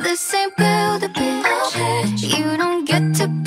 This ain't build a bitch. You don't get to